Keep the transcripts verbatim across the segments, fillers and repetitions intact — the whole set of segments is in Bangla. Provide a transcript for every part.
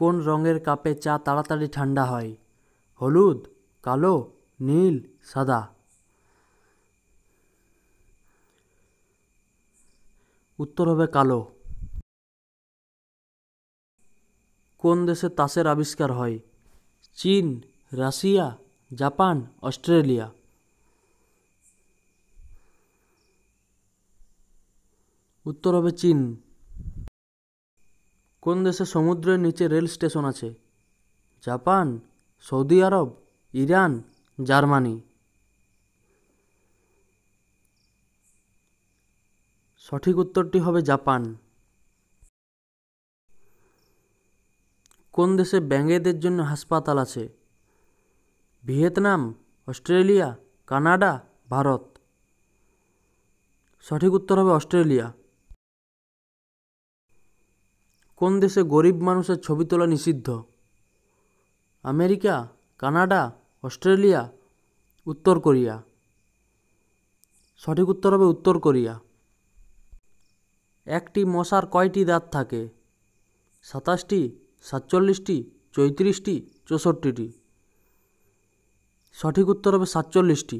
कोन रंगेर कपे चा ताड़ाताड़ी ठंडा हय? हलूद, कालो, नील, सदा। उत्तर हबे कालो। कोन देशे तासेर आविष्कार हय? चीन, राशिया, जापान, ऑस्ट्रेलिया। उत्तर हबे चीन। कोन देशे समुद्रेर नीचे रेल स्टेशन आछे? जापान, सऊदी आरब, ईरान, जार्मानी। सठिक उत्तरटी हबे जापान। कोन देशे ब्यांगेदेर जोन्नो हासपाताल आछे? Vietnam, Australia, Canada, Bharat. सठिक उत्तर हबे अस्ट्रेलिया। কোন দেশে গরিব মানুষের ছবি তোলা নিষিদ্ধ? আমেরিকা, কানাডা, অস্ট্রেলিয়া, উত্তর কোরিয়া। সঠিক উত্তর হবে উত্তর কোরিয়া। একটি মশার কয়টি দাঁত থাকে? সাতাশটি, সাতচল্লিশটি, চৌত্রিশটি, চৌষট্টিটি। সঠিক উত্তর হবে সাতচল্লিশটি।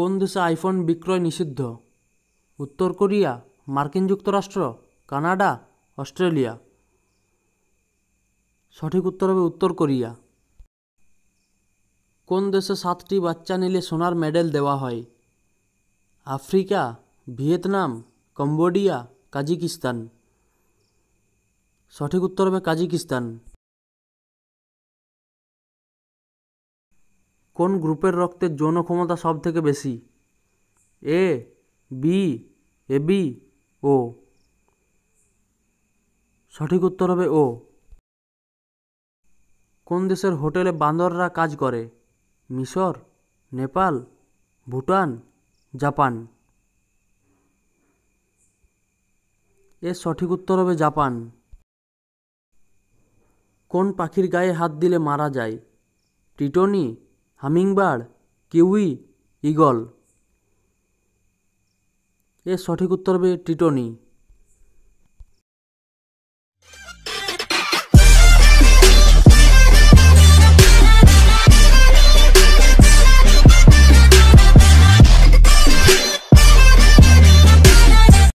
কোন দেশে আইফোন বিক্রয় নিষিদ্ধ? উত্তর কোরিয়া, মার্কিন যুক্তরাষ্ট্র, কানাডা, অস্ট্রেলিয়া। সঠিক উত্তর হবে উত্তর কোরিয়া। কোন দেশে সাতটি বাচ্চা নিলে সোনার মেডেল দেওয়া হয়? Africa, Vietnam, Cambodia, Kazakhstan. সঠিক উত্তর হবে কাজাকিস্তান। কোন গ্রুপের রক্তের যৌন ক্ষমতা সব থেকে বেশি? A, B, A B, O. সঠিক উত্তর হবে ও। কোন দেশের হোটেলে বাঁদররা কাজ করে? মিশর, নেপাল, ভুটান, জাপান। এর সঠিক উত্তর হবে জাপান। কোন পাখির গায়ে হাত দিলে মারা যায়? টিটনি, হামিংবার্ড, কিউই, ঈগল। এর সঠিক উত্তর হবে টিটনি।